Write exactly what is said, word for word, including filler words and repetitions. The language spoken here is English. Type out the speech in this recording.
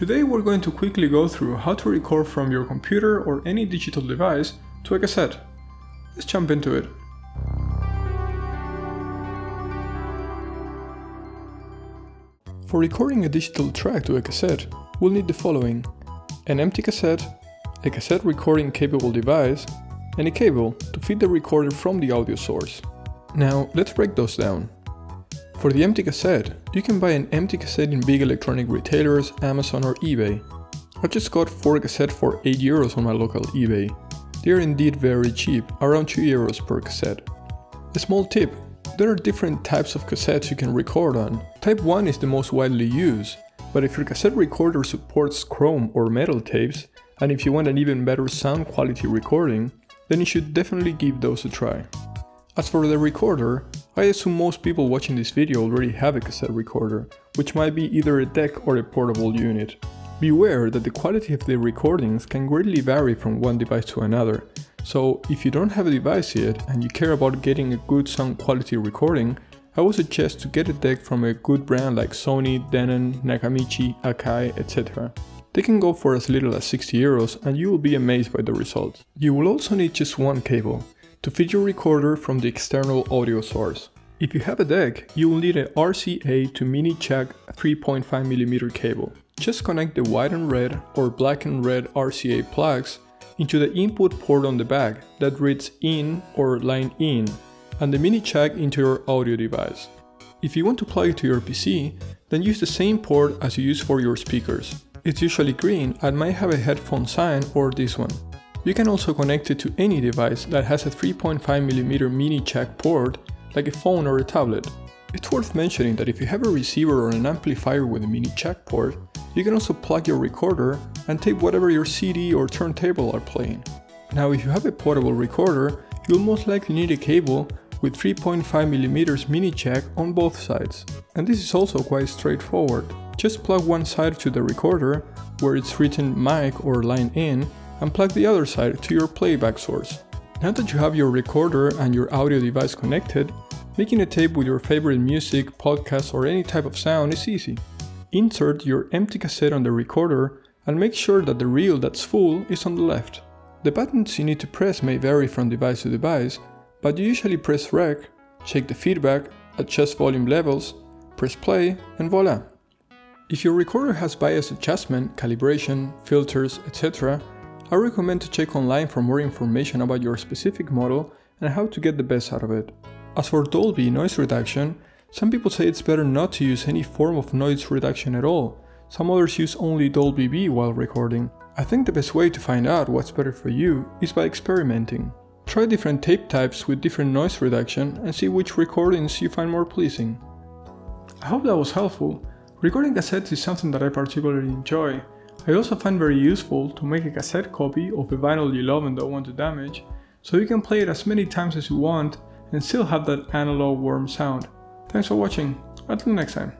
Today we're going to quickly go through how to record from your computer or any digital device to a cassette. Let's jump into it. For recording a digital track to a cassette, we'll need the following: an empty cassette, a cassette recording capable device, and a cable to feed the recorder from the audio source. Now let's break those down. For the empty cassette, you can buy an empty cassette in big electronic retailers, Amazon or eBay. I just got four cassettes for eight euros on my local eBay. They are indeed very cheap, around two euros per cassette. A small tip: there are different types of cassettes you can record on. Type one is the most widely used, but if your cassette recorder supports chrome or metal tapes, and if you want an even better sound quality recording, then you should definitely give those a try. As for the recorder, I assume most people watching this video already have a cassette recorder, which might be either a deck or a portable unit. Beware that the quality of the recordings can greatly vary from one device to another. So if you don't have a device yet and you care about getting a good sound quality recording, I would suggest to get a deck from a good brand like Sony, Denon, Nakamichi, Akai, et cetera. They can go for as little as sixty euros and you will be amazed by the results. You will also need just one cable to feed your recorder from the external audio source. If you have a deck, you will need a R C A to mini jack three point five millimeter cable. Just connect the white and red or black and red R C A plugs into the input port on the back that reads in or line in, and the mini jack into your audio device. If you want to plug it to your P C, then use the same port as you use for your speakers. It's usually green and might have a headphone sign or this one. You can also connect it to any device that has a three point five millimeter mini jack port, like a phone or a tablet. It's worth mentioning that if you have a receiver or an amplifier with a mini jack port, you can also plug your recorder and tape whatever your C D or turntable are playing. Now if you have a portable recorder, you'll most likely need a cable with three point five millimeter mini jack on both sides. And this is also quite straightforward. Just plug one side to the recorder, where it's written mic or line in, and plug the other side to your playback source. Now that you have your recorder and your audio device connected, making a tape with your favorite music, podcast or any type of sound is easy. Insert your empty cassette on the recorder and make sure that the reel that's full is on the left. The buttons you need to press may vary from device to device, but you usually press rec, check the feedback, adjust volume levels, press play, and voila! If your recorder has bias adjustment, calibration, filters, et cetera, I recommend to check online for more information about your specific model and how to get the best out of it. As for Dolby noise reduction, some people say it's better not to use any form of noise reduction at all. Some others use only Dolby B while recording. I think the best way to find out what's better for you is by experimenting. Try different tape types with different noise reduction and see which recordings you find more pleasing. I hope that was helpful. Recording cassettes is something that I particularly enjoy. I also find very useful to make a cassette copy of a vinyl you love and don't want to damage, so you can play it as many times as you want and still have that analog warm sound. Thanks for watching, until next time.